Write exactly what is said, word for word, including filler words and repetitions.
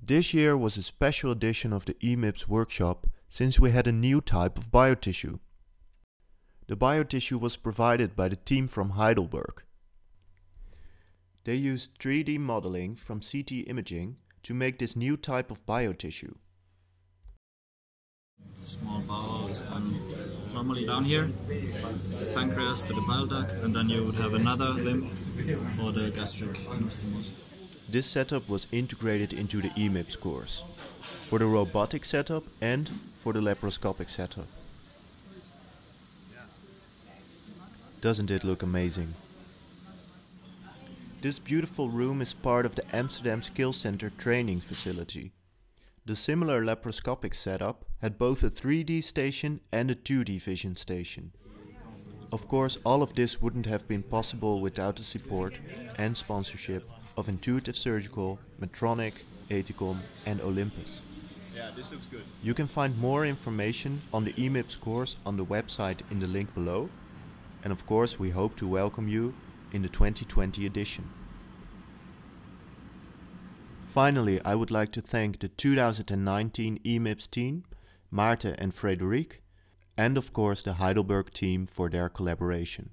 This year was a special edition of the E MIPS workshop since we had a new type of biotissue. The biotissue was provided by the team from Heidelberg. They used three D modeling from C T imaging to make this new type of biotissue. Small bowel is normally down here, pancreas to the bile duct, and then you would have another limb for the gastric anastomosis. This setup was integrated into the E MIPS course, for the robotic setup and for the laparoscopic setup. Doesn't it look amazing? This beautiful room is part of the Amsterdam Skill Center training facility. The similar laparoscopic setup had both a three D station and a two D vision station. Of course, all of this wouldn't have been possible without the support and sponsorship of Intuitive Surgical, Medtronic, Ethicon and Olympus. Yeah, this looks good. You can find more information on the E MIPS course on the website in the link below. And of course, we hope to welcome you in the twenty twenty edition. Finally, I would like to thank the two thousand nineteen E MIPS team, Maarten and Frederique, and of course the Heidelberg team for their collaboration.